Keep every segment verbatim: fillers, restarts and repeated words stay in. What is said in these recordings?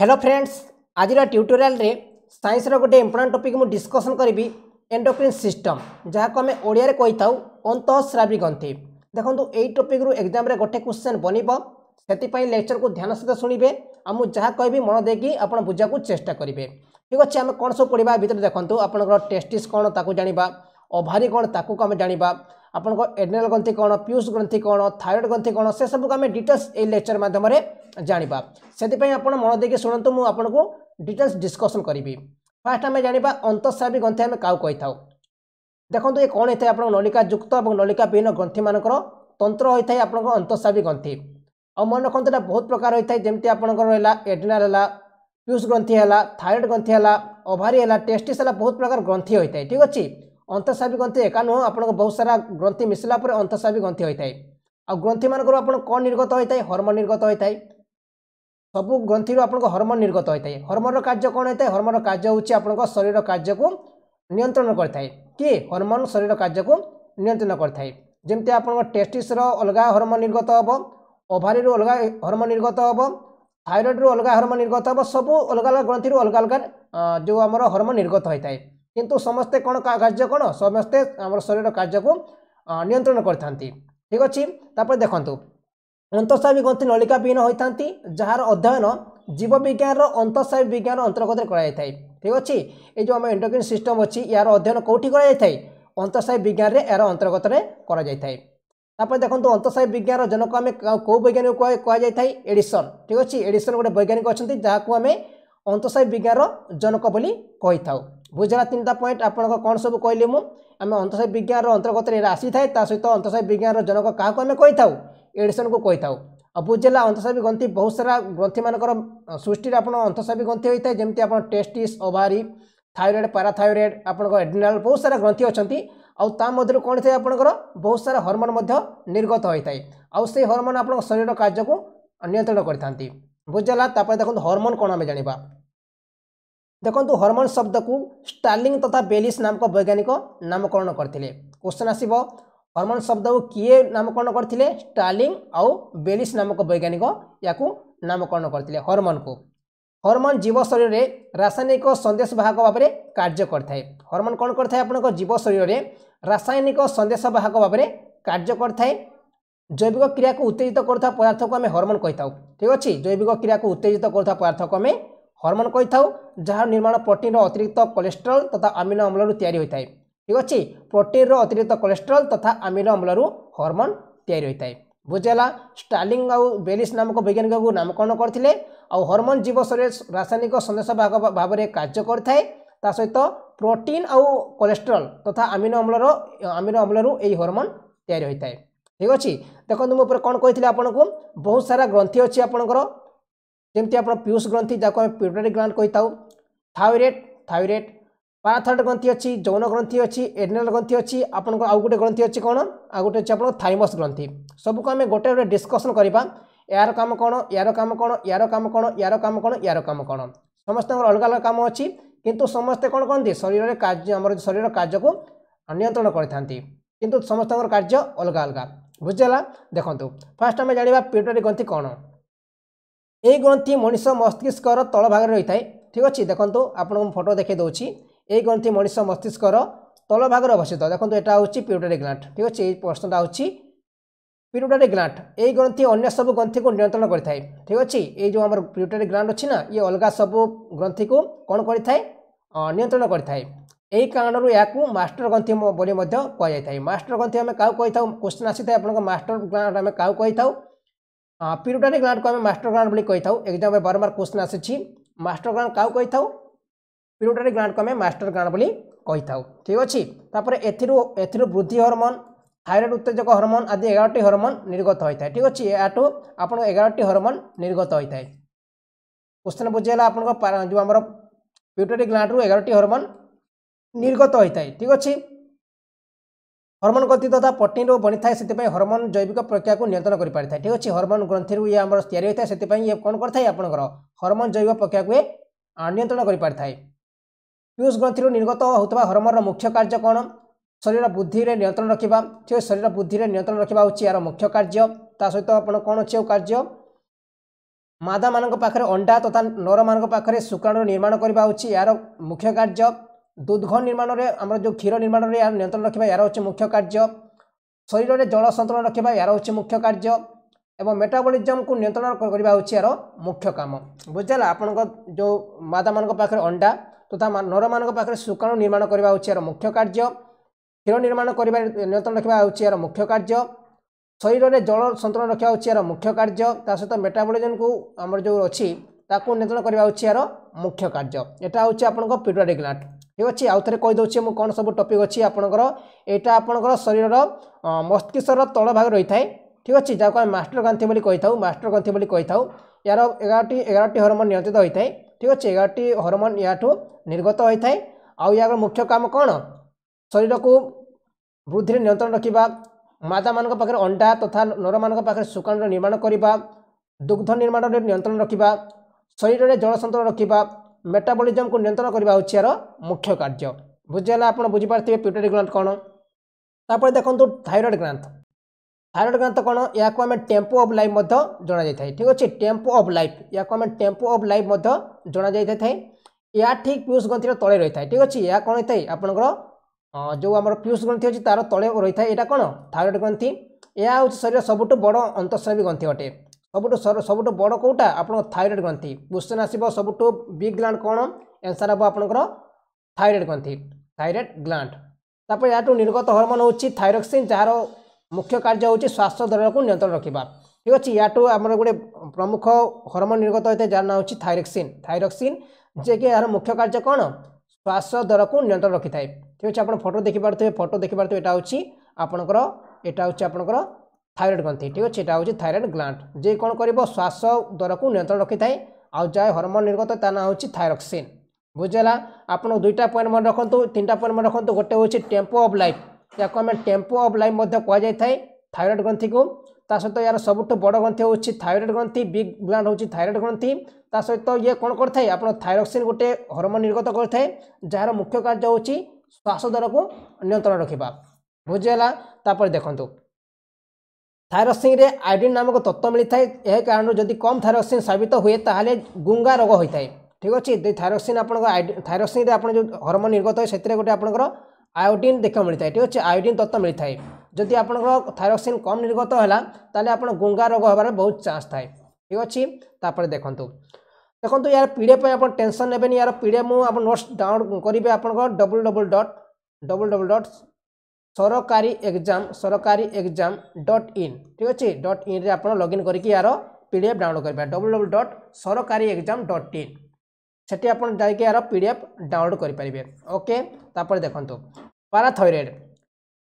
Hello friends आज tutorial रे science रो गोटे इंपोर्टेंट टॉपिक मु डिस्कशन करी एंडोक्रिन सिस्टम जहाँ को आम ओडिया रे कही था अंतःस्रावी ग्रंथि। देखो यही टॉपिक रु एग्जाम रे गोटे क्वेश्चन बनब से लेक्चर को ध्यान सहित सुनिबे आ मु जहाँ कहि मन देकी आपण बुझा को चेष्टा करेंगे। ठीक अच्छे आम कौन सब पढ़ा भितर देखो आपंकर टेस्टिस कौन ताकू जाना, ओभारी कौन ताकू आम जाना, आपंक एड्रेनाल ग्रंथि कौन, पियूष ग्रंथि कौन, थायरॉइड ग्रंथि कौन, से सबको आम डिटेल्स ये लेक्चर मध्यम जाना। से आप मन देखे शुणु मुझे आपको डिटेल्स डिस्कसन करी। फास्ट आम जाना अंतःस्रावी ग्रंथि आम क्या कही था। देखो ये कौन होता है आप नलिका युक्त और नलिका विहीन ग्रंथि मानक तंत्र होता है आपंक अंतःस्रावी ग्रंथि। और मन रखते हैं बहुत प्रकार होता है जमी आपंकर एड्रेनाल है, पियूष ग्रंथि है, थायरॉइड ग्रंथि है, ओभारी है, टेस्टिस है, बहुत प्रकार ग्रंथि होता है। ठीक अच्छे अंतःस्रावी ग्रंथि एका नुह आप बहुत सारा ग्रंथि मिसला पर अंतःस्रावी ग्रंथि होता है। आ ग्रंथि मानक आपन कौन निर्गत होता है, हर्मोन निर्गत होता है। सबू ग्रंथि आपन हर्मोन निर्गत होता है। हर्मोन कार्य कौन होता है, हर्मोन कार्य होची आपन शरीर कार्य को नियंत्रण करता है कि हर्मोन शरीर कार्य को नियंत्रण करता है। जमती आपन टेस्टिस रो अलग हर्मोन निर्गत होबो, ओभारी रो अलग हर्मोन निर्गत होबो, थायराइड रो अलग हर्मोन निर्गत होबो। सबू अलग अलग ग्रंथि रो अलग अलग जो आम हर्मोन निर्गत होता है किंतु समस्ते कौन कार्य कौन समस्ते आम शरीर कार्य को नियंत्रण करता। ठीक अच्छे तापर देखु अंतःस्रावी ग्रंथि नलिका विहीन होता जार अध्ययन जीव विज्ञान अंतःस्रावी विज्ञान अंतर्गत कराई। ठीक अच्छे ये जो आम एंडोक्रिन सिस्टम अच्छी यार अध्ययन कौटी कराई अंतःस्रावी विज्ञान यार अंतर्गत कराई। देखो अंतःस्रावी विज्ञान जनक आम कौ वैज्ञानिक कहता है, एडिसन। ठीक अच्छे एडिसन गोटे वैज्ञानिक अच्छा जहाँ आम अंतःस्रावी विज्ञान जनक बोली कही था। बुझला तीनटा पॉइंट आपन कौन सब कहली मु आम अंतःस्रावी विज्ञान अंतर्गत ये आसी था सहित अंतःस्रावी विज्ञान जनक क्या आम कही था, एडिसन को कही था। और बुझेगा अंतःस्रावी ग्रंथि बहुत सारा ग्रंथि मानक सृष्टि आप अंतःस्रावी ग्रंथि होता है जमी आप टेस्टिस, ओभारी, थायरॉइड, पैराथायरॉइड, आपंकर एड्रेनाल बहुत सारा ग्रंथि अच्छी आदि कौन थे आपंकर बहुत सारा हर्मोन निर्गत होता है। आउ से हर्मोन आप शरीर कार्य को नियंत्रण करते। बुझेगा तापर देखो हर्मोन कौन आम जाना। देखो हर्मोन शब्द को स्टार्लिंग तथा बेलिस नामक वैज्ञानिक नामकरण करते। क्वेश्चन आसब हर्मोन शब्द को किए नामकरण करते, स्टार्लिंग आउ बेलिस नामक वैज्ञानिक या नामकरण करते। हर्मोन को हर्मोन जीव शरीर में रासायनिक संदेश वाहक भाव में कार्य करता है। हर्मोन कौन करता है आपन जीव शरीर में रासायनिक संदेश वाहक भाव में कार्य करता है। जैविक क्रिया को उत्तेजित करता पदार्थ को आम हर्मोन कही था। ठीक अच्छे जैविक क्रिया को उत्तेजित करता पदार्थ को आम हर्मोन कही था जहाँ निर्माण प्रोटीन अतिरिक्त कोलेस्ट्रॉल तथा अमीनो अम्लू तैयारी होता है। ठीक अच्छे प्रोटीन अतिरिक्त कोलेस्ट्रॉल तथा अमीनो अम्लू हर्मोन तैयारी होता है। बुझेगा स्टार्लिंग आउ बेलिस नामक वैज्ञानिक को नामकरण करते। आउ हर्मोन जीव शरीर रासायनिक संदेश भाव में कार्य करता सहित प्रोटीन आउ कोलेस्ट्रॉल तथा अमीनो अम्लू अमीनो अम्लू यही हर्मोन तैयारी होता है। ठीक अच्छे देखो मुझे कौन कही आपको बहुत सारा ग्रंथि अच्छी आपंकर जमती आप पियूष ग्रंथि जहाँ आम पिट्यूटरी ग्लैंड कही था, थायरॉइड थायरॉइड पैराथायरॉइड ग्रंथि अच्छी, जौन ग्रंथि अच्छी, एड्रेनाल ग्रंथि अच्छी, आपन आउ गोटे ग्रंथि अच्छी कौन आउ गोटे अच्छी आप थाइमस ग्रंथि। सबको आम गोटे गोटे डिस्कसन करवा यार काम कौन यार काम कौन यार काम कौन यार काम कौन यार काम कौन समस्त अलग अलग काम अच्छी किंतु समस्ते कौन कहते शरीर में कार्य आम शरीर कार्य को नियंत्रण करते किंतु समस्त कार्य अलग अलग। बुझेगा देखो फास्ट आम जाना पिट्यूटरी ग्रंथि कौन। यही ग्रंथि मनीष मस्तिष्कर तल भाग रही है। ठीक अच्छे देखो आपको फोटो देखे दूसरी यही ग्रंथि मनीष मस्तिष्कर तल भाग अवस्थित। देखो यहाँ हूँ पिट्यूटरी ग्लैंड। ठीक अच्छे ये प्रश्नटा हूँ पिट्यूटरी ग्लैंड। यही ग्रंथि अन्य सब ग्रंथि को नियंत्रण करता है। ठीक अच्छे ये जो आम पिट्यूटरी ग्लैंड अच्छी ना ये अलग सब ग्रंथि को कौन करें नियंत्रण करें। यही कारण या मास्टर ग्रंथि बोली कह मास्टर ग्रंथि आम क्या कही था। क्वेश्चन आसी था आप मास्टर ग्लैंड आम क्या कही था। पिट्यूटरी ग्लैंड को आम मास्टर ग्लैंड बोली कही था। एग्जाम में बारंबार क्वेश्चन आसी मास्टर ग्लैंड क्या कही था। पिट्यूटरी ग्लैंड को आम मास्टर ग्लैंड बोली कही था। ठीक अच्छे तापर एथिरु वृद्धि हर्मोन, थायरॉइड उत्तेजक हर्मोन आदि एगारटी हर्मोन निर्गत होता है। ठीक अच्छे या आपन एगारटी हर्मोन निर्गत होता है। क्वेश्चन बुझेगा आपन जो आम पिट्यूटरी ग्लैंड रु एगारटी हर्मोन निर्गत होता है। ठीक अच्छे हर्मोन ग्रंथि तथा प्रोटीन बनी था से हर्मोन जैविक प्रक्रिया को नियंत्रण कर पारि था। ठीक अच्छे हर्मोन ग्रंथि ये आम या से कौन करता है आपंकर हर्मोन जैविक प्रक्रिया को नियंत्रण कर पारि था। पियूष ग्रंथि निर्गत होता हर्मोन मुख्य कार्य कौन शरीर बुद्धि में नियंत्रण रखा। ठीक शरीर बुद्धि में नियंत्रण रखा यार मुख्य कार्य सहित आप कौन अच्छे कार्य मादा मान पाखे अंडा तथा नर मान पाखे शुक्राणु निर्माण करवा होची यार मुख्य कार्य। दुग्ध निर्माण में आम जो क्षीर निर्माण में यार नियंत्रण रखा यार होची मुख्य कार्य। शरीर में जल संतुलन रखा यार होची मुख्य कार्य एवं मेटाबॉलिज्म को नियंत्रण करवा होची यार मुख्य काम। बुझे आपण जो मादा मान पाखे अंडा तथा नर मान पाखे शुक्राणु निर्माण करवा होची यार मुख्य कार्य। क्षीर निर्माण करवा नियंत्रण रखा होची यार मुख्य कार्य। शरीर में जल संतुलन रखा होची यार मुख्य कार्य। ता सहित मेटाबॉलिज्म को आमर जो अच्छी ताकू नियंत्रण करवा होची यार मुख्य कार्य। एटा होची आपनका पिट्यूटरी ग्लैंड। ठीक अच्छे आउ थे कही दूसरे मुझे कौन सब टपिक अच्छी आपंकर यहाँ आपंकर शरीर मस्तिष्क तल भाग रही है। ठीक अच्छे जहाँ मास्टर ग्रंथि कही था मास्टर ग्रंथि कही था यार एगारटी एगारटी हरमोन नियंत्रित होता है। ठीक अच्छे एगारटी हरमोन या निर्गत होता है। आउ यार मुख्य काम कौन शरीर को वृद्धि नियंत्रण रखा। मादा मान पाखे अंडा तथा नर मान पाखे शुक्राणु निर्माण करवा। दुग्ध निर्माण में नियंत्रण रखा। शरीर में जल संतुलन रखा। मेटाबॉलिज्म को नियंत्रण करवा होची यार मुख्य कार्य। बुझेगा आप बुझीपारे पिट्यूटरी ग्लैंड कौन। तापर देखो थायराइड ग्रंथ। थायराइड ग्रंथ कौन या आम टेम्पो ऑफ लाइफ जाना जाए। ठीक अच्छे टेम्पो ऑफ लाइफ या आम टेम्पो ऑफ लाइफ जाना जाए। या ठीक पीयूष ग्रंथि तले रही है। ठीक अच्छे या कौन होता है आपंकर जो आम पीयूष ग्रंथि अच्छी तार तले रही है यहाँ कौन थायराइड ग्रंथि। यह हूँ शरीर सबुठ बड़ अंतस्रावी ग्रंथि अटे। सबुठ सबुठ बड़ कौटा आप थायराइड ग्रंथि। क्वेश्चन आसो सबुठ बिग ग्लैंड कौन आंसर हम आपंकर थायराइड ग्रंथि थायराइड ग्लैंड। तापर यहाँ निर्गत हॉर्मोन होची थायरोक्सिन जार मुख्य कार्य होची श्वास दर को नियंत्रण रखा। ठीक अच्छे यहाँ आम गोटे प्रमुख हॉर्मोन निर्गत होता है जार ना होची थायरोक्सिन। थायरोक्सिन जे कि यार मुख्य कार्य कौन श्वास दर को नियंत्रण रखी थाए। ठीक अच्छे आप फोटो देखिपे फोटो देखिपे यहाँ हूँ आपंकर यहाँ हूँ आपंकर थायराइड ग्रंथि। ठीक अच्छे यहाँ हूँ थायराइड ग्लैंड जे कौन कर श्वास दर को नियंत्रण रखी थाए। आ जाए हर्मोन निर्गत ता ना हूँ थायरोक्सिन। बुझेगा आप दुईटा पॉइंट मन रखु तीनटा पॉइंट मन रखु गोटे हूँ टेम्पो ऑफ लाइफ या आम टेम्पो ऑफ लाइफ कहुई थाए थायराइड ग्रंथि को। सहित यार सबुठ बड़ ग्रंथि हूँ थायराइड ग्रंथि। बिग ग्लैंड हूँ थायराइड ग्रंथि। ता सहित ये कौन करता है आप थायरोक्सिन गोटे हर्मोन निर्गत करता है जार मुख्य कार्य हूँ श्वास दर को नियंत्रण रखा। बुझेगा तापर देखो थायरोक्सिन रे आयोडीन नामक तत्व मिलता है। यह कारण जदि कम थायरोक्सिन साबित हुए ताहले गुंगा रोग होता है। ठीक अच्छे थायरोक्सिन आप थायरोक्सिन आप जो हर्मोन निर्गत है से गोटे आपंकर आयोडीन देखा मिलता है। ठीक अच्छे आयोडीन तत्व मिलता है। जदि आपंकर थायरोक्सिन कम निर्गत है ताहले आप गुंगा रोग होबार बहुत चान्स थाए। ठीक अच्छे तापर देखो देखो यार पीढ़े आप टेंशन नेबेनि यार पीढ़े मुझे नोट्स डाउनलोड करेंगे आप double double dot double double dot सरकारी एग्जाम सरकारी एग्जाम डट इन। ठीक अच्छे डट इन रे आप लॉगिन करके यार पीडीएफ डाउनलोड करेंगे डबल डबल डट सरकारी एग्जाम डट इन से आप यार पीडीएफ डाउनलोड करेंगे। ओके तापर देखो पाराथायरॉइड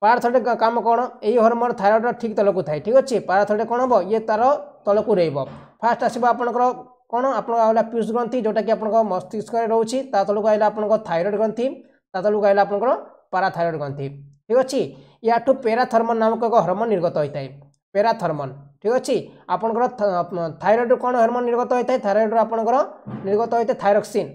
पाराथायरॉइड काम कौन यही हार्मोन थायराइड ठीक तलकू थाए। ठीक अच्छे पाराथायरॉइड कौन हम ये तार तलकू रहा फास्ट आसो आपंकर कौन आप पीयूष ग्रंथि जोटा कि आपको मस्तिष्क रोचे तलू आएगा आप थायराइड ग्रंथि तलू आएगा आप पाराथायराइड ग्रंथि। ठीक अच्छे या पैराथर्मोन नामक एक हर्मोन निर्गत होता है पैराथर्मोन। ठीक अच्छे आपंकर थायराइड कौन हर्मोन निर्गत होता है थायराइड आपंकर निर्गत होता है थायरोक्सिन।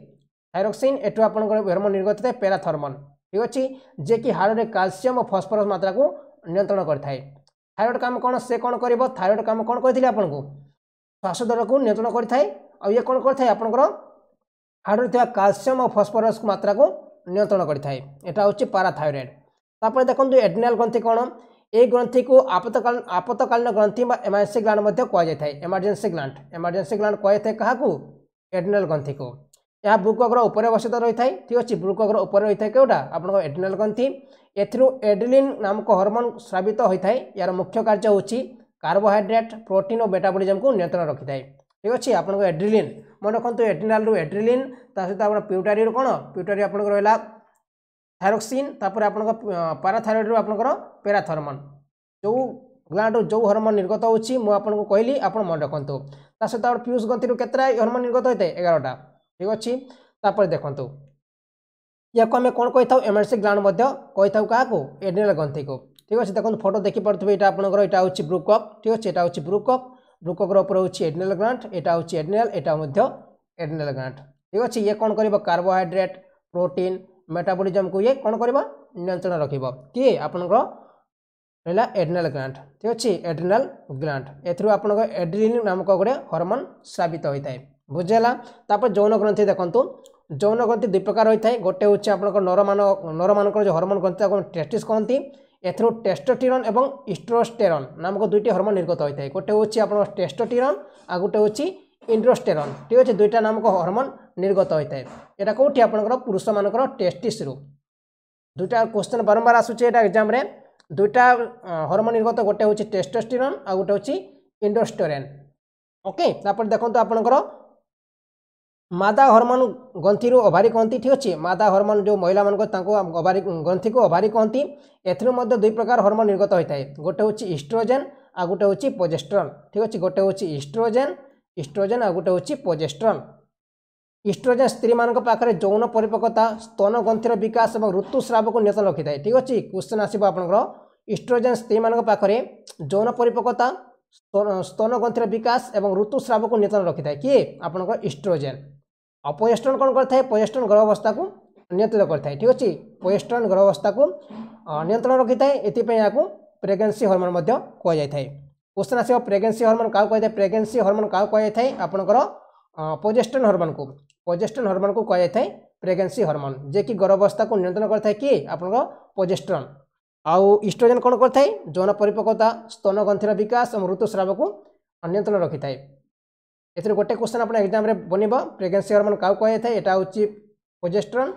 थायरोक्सिन एठू आप हर्मोन निर्गत होता है पैराथर्मोन। ठीक अच्छे जे कि हाड़ में कैल्शियम और फस्फोरस मात्रा को नियंत्रण करता है। थायराइड काम कौन से कौन कर थायराइड काम कौन कही आपको श्वास दर को नियंत्रण करें और ये कौन करता है आपंकर हाड़ में कैल्शियम और फस्फोरस मात्रा को नियंत्रण करें। यहाँ हूँ पाराथायरॉइड। तापर देखो एड्रेनाल ग्रंथि कौन ये ग्रंथि को आपतकाल आपतकालीन ग्रंथि इमरजेंसी ग्लैंड कहुए इमरजेंसी ग्लैंड इमरजेंसी ग्लैंड कहुए क्या एड्रेनाल ग्रंथि को यह भूकग्र उपर अवस्थित रही है। ठीक अच्छे भूकग्र उपर रही है कौटा आप एड्रेनाल ग्रंथि एथरू एड्रेनालिन नामक हर्मोन स्रावित होता है। यार मुख्य कार्य हूँ कार्बोहाइड्रेट प्रोटीन और मेटाबॉलिज्म को नियंत्रण रखी थाए। ठीक अच्छे आपन एड्रेनालिन मन रखु एड्रेनाल रू एड्रेनालिन सहित आप पिट्यूटरी कौन पिट्यूटरी आप रहा थायरोक्सिन तापर आप पाराथायरॉइड रू आपंकर पैराथर्मोन जो ग्लैंड जो हर्मोन निर्गत होची मु आपको कहली आप मन रखु सहित आप पीयूष ग्रंथि रू केतरा हर्मोन निर्गत होता है एगारटा। ठीक अच्छे तापर देखो या को आम कौन कही था इमरजेंसी ग्लैंड कही था क्या एड्रेनाल ग्रंथि को। ठीक अच्छे देखो फोटो देखिपे यहाँ आपंकर हूँ ब्रूकअप। ठीक अच्छे यहाँ हूँ ब्रूकअप ब्रूकअप उपर हूँ एड्रेनाल ग्लैंड यहाँ हूँ एड्रेनाल यहाँ एड्रेनाल ग्लैंड। ठीक अच्छे ये कौन कर कार्बोहाइड्रेट प्रोटीन मेटाबॉलिज्म को ये कौन कर नियंत्रण रखिए किए आपंकर रहा एड्रेनाल ग्लैंड ठीक अच्छे एड्रेनाल ग्लैंड एथरू आपन को एड्रेनालिन नामक गोटे हार्मोन स्रावित होता है बुझेला तापर जौन ग्रंथि देखंतु जौन ग्रंथि दुई प्रकार होता है गोटे होचे आपन नर मान नर मान जो हार्मोन ग्रंथि को टेस्टिस कहती एथरू टेस्टोस्टेरोन एवं एस्ट्रोस्टेरोन नामक दुईटी हार्मोन निर्गत होता है गोटे होचे आपन टेस्टोस्टेरोन आ गोटे होचे एंड्रोस्टेरोन ठीक अच्छे दुईटा नामक हार्मोन निर्गत होता है यहाँ कौटी आपंकर पुरुष मानकर टेस्टिस दुईटा क्वेश्चन बारंबार आसूचे एटा एग्जाम रे दुईटा हार्मोन निर्गत गोटे होची टेस्टोस्टेरोन आ गोटे होची एंडोस्टेरोन ओके तापर देखंतु आपनकर मादा हार्मोन ग्रंथि रो ओवारी कहंती ठीक अछि मादा हार्मोन जो महिला मानको तांको ओवारी ग्रंथि को ओवारी कहंती एथरो मध्ये दुई प्रकार हार्मोन निर्गत होइताए गोटे होची एस्ट्रोजन आ गोटे होची प्रोजेस्टेरोन ठीक अछि गोटे होची एस्ट्रोजन एस्ट्रोजन आ गोटे होची प्रोजेस्टेरोन एस्ट्रोजन स्त्री मानक पाखरे जौन परिपक्वता स्तन ग्रंथिर विकास और ऋतुस्राव को नियंत्रण रखी थाए ठीक अछि क्वेश्चन आसीबो आपनकर एस्ट्रोजन स्त्री मानक पाखरे जौन परिपक्वता स्तन ग्रंथिर विकास और ऋतुस्राव को नियंत्रण रखी थाए कि आपनकर एस्ट्रोजन आ प्रोजेस्टेरोन कोन करथाय प्रोजेस्टेरोन गर्भावस्था को नियंत्रित करथाय ठीक अछि प्रोजेस्टेरोन गर्भावस्था को नियंत्रण रखी थाए एति पे याकू प्रेगनेंसी हार्मोन मध्ये कोय जाय थाए क्वेश्चन आसीबो प्रेगनेंसी हार्मोन का कोय जाय प्रेगनेंसी हार्मोन का कोय जाय थाए आपनकर प्रोजेस्टेरोन हार्मोन को प्रोजेस्टेरोन हार्मोन को कोय जाय थाए प्रेगनेंसी हार्मोन जे कि गर्भावस्था को नियंत्रण करथाय कि आपनकर प्रोजेस्टेरोन आउ एस्ट्रोजन कोन करथाय जौन परिपक्वता स्तन ग्रंथिर विकास और ऋतुस्राव को नियंत्रण रखी थाए एथर गोटे क्वेश्चन आपन एग्जाम रे बनिबो प्रेगनेंसी हार्मोन का कोय थाए एटा होची प्रोजेस्टेरोन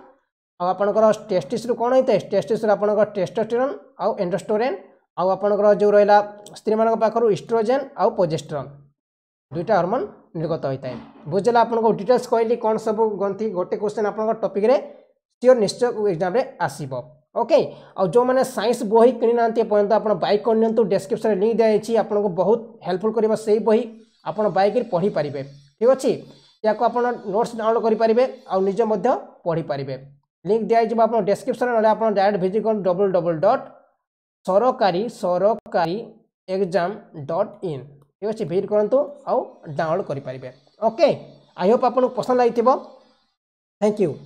आ आपनकर टेस्टिस रु कोन होइते टेस्टिस रु आपनकर टेस्टोस्टेरोन आ एंडोस्टेरोन आ आपनकर जो रहला स्त्री मानक पाखरु एस्ट्रोजन आ प्रोजेस्टेरोन दुईटा हार्मोन निर्गत होइताए बुझला आपनकर डिटेल्स कहली कोन सब ग्रंथि गोटे क्वेश्चन आपनकर टॉपिक रे सियोर निश्चय एग्जाम रे आसीबो ओके आ जो माने साइंस बही किनि नांती पर्यंत आपन बाय कोन नंतु डिस्क्रिप्शन लिंक दे आइछि आपनकर बहुत हेल्पफुल करबा सेही बही आपन बाइक पढ़ी पारे ठीक अच्छे या नोट्स डाउनलोड करेंगे आउ निजे पढ़ी पारे लिंक दिजाव आप डिस्क्रिप्शन ना आप डायरेक्ट भिजिट कर डबल डबल डट सरकारी सरकारी एग्जाम डट इन ठीक अच्छे भिजिट करूँ आउ डाउनलोड करेंगे ओके आई होप आपको पसंद लगे थैंक यू।